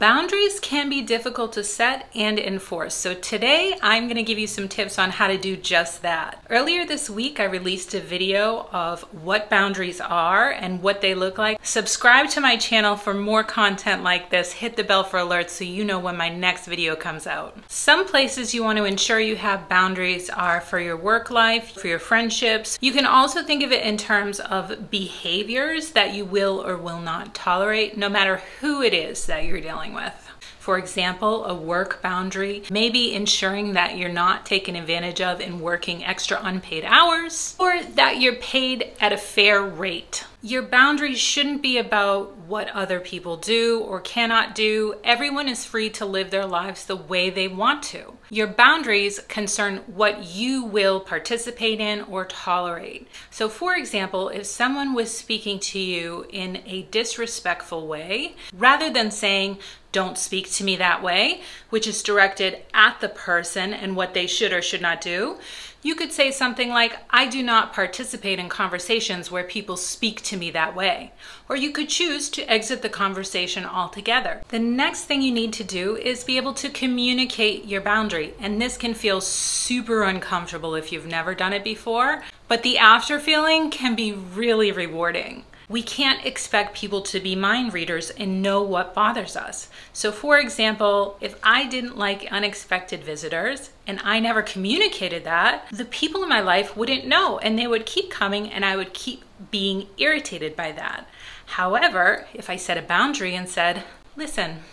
Boundaries can be difficult to set and enforce, so today I'm going to give you some tips on how to do just that. Earlier this week, I released a video of what boundaries are and what they look like. Subscribe to my channel for more content like this. Hit the bell for alerts so you know when my next video comes out. Some places you want to ensure you have boundaries are for your work life, for your friendships. You can also think of it in terms of behaviors that you will or will not tolerate, no matter who it is that you're dealing with. For example, a work boundary may be ensuring that you're not taken advantage of in working extra unpaid hours, or that you're paid at a fair rate. Your boundaries shouldn't be about what other people do or cannot do. Everyone is free to live their lives the way they want to. Your boundaries concern what you will participate in or tolerate. So for example, if someone was speaking to you in a disrespectful way, rather than saying, "Don't speak to me that way," which is directed at the person and what they should or should not do, you could say something like, "I do not participate in conversations where people speak to me that way." Or you could choose to exit the conversation altogether. The next thing you need to do is be able to communicate your boundary. And this can feel super uncomfortable if you've never done it before, but the after feeling can be really rewarding. We can't expect people to be mind readers and know what bothers us. So for example, if I didn't like unexpected visitors and I never communicated that, the people in my life wouldn't know and they would keep coming and I would keep being irritated by that. However, if I set a boundary and said, "Listen,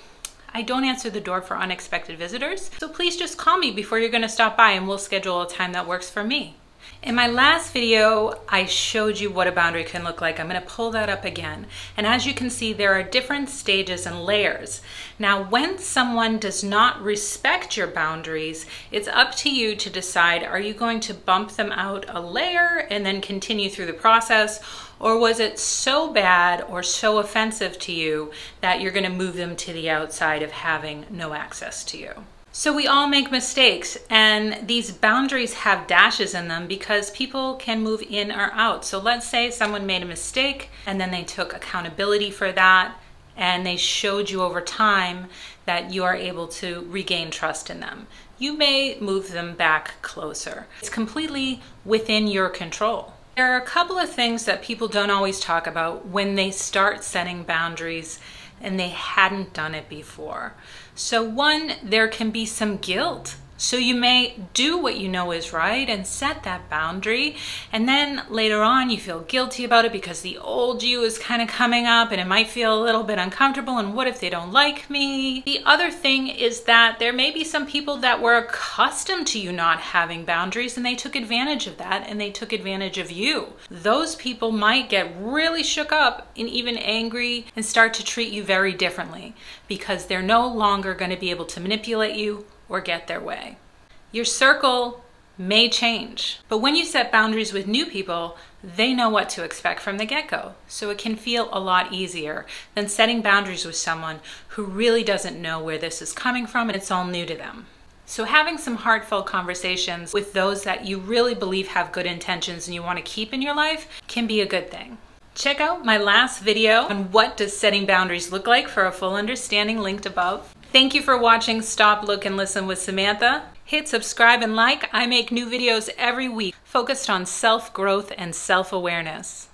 I don't answer the door for unexpected visitors, so please just call me before you're gonna stop by and we'll schedule a time that works for me." In my last video, I showed you what a boundary can look like. I'm going to pull that up again. And as you can see, there are different stages and layers. Now, when someone does not respect your boundaries, it's up to you to decide, are you going to bump them out a layer and then continue through the process? Or was it so bad or so offensive to you that you're going to move them to the outside of having no access to you? So we all make mistakes, and these boundaries have dashes in them because people can move in or out. So let's say someone made a mistake and then they took accountability for that and they showed you over time that you are able to regain trust in them. You may move them back closer. It's completely within your control. There are a couple of things that people don't always talk about when they start setting boundaries and they hadn't done it before. So one, there can be some guilt. So you may do what you know is right and set that boundary, and then later on you feel guilty about it because the old you is kind of coming up and it might feel a little bit uncomfortable, and what if they don't like me? The other thing is that there may be some people that were accustomed to you not having boundaries and they took advantage of that and they took advantage of you. Those people might get really shook up and even angry and start to treat you very differently because they're no longer going to be able to manipulate you or get their way. Your circle may change, but when you set boundaries with new people, they know what to expect from the get-go. So it can feel a lot easier than setting boundaries with someone who really doesn't know where this is coming from and it's all new to them. So having some heartfelt conversations with those that you really believe have good intentions and you want to keep in your life can be a good thing. Check out my last video on what does setting boundaries look like for a full understanding linked above. Thank you for watching Stop, Look, and Listen with Samantha. Hit subscribe and like. I make new videos every week focused on self-growth and self-awareness.